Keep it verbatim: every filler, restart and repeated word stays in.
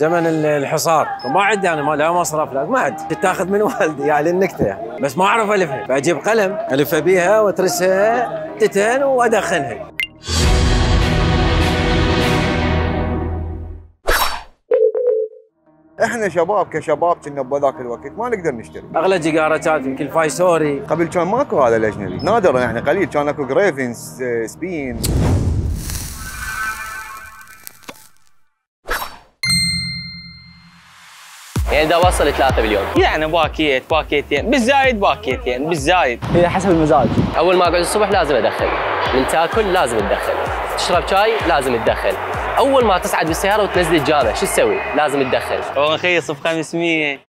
زمن الحصار، فما عندي انا ما لا مصرف لا ما عندي، تاخذ من والدي يعني النكته، بس ما اعرف الفها، فاجيب قلم الفها بيها واترسها تتن وادخنها. احنا شباب كشباب كنا بذاك الوقت ما نقدر نشتري. اغلى سيجاره كانت يمكن فايسوري. قبل كان ماكو هذا الاجنبي، نادرا احنا قليل، كان اكو جريفن سبين. يعني دا وصل ثلاثة باليوم. يعني باكيت باكيتين، بالزايد باكيتين، بالزايد. هي حسب المزاج. أول ما أقعد الصبح لازم أدخل، من تاكل لازم تدخل، تشرب شاي لازم تدخل، أول ما تصعد بالسيارة وتنزل الجامع شو تسوي؟ لازم تدخل. والله نخيص ب خمسمية.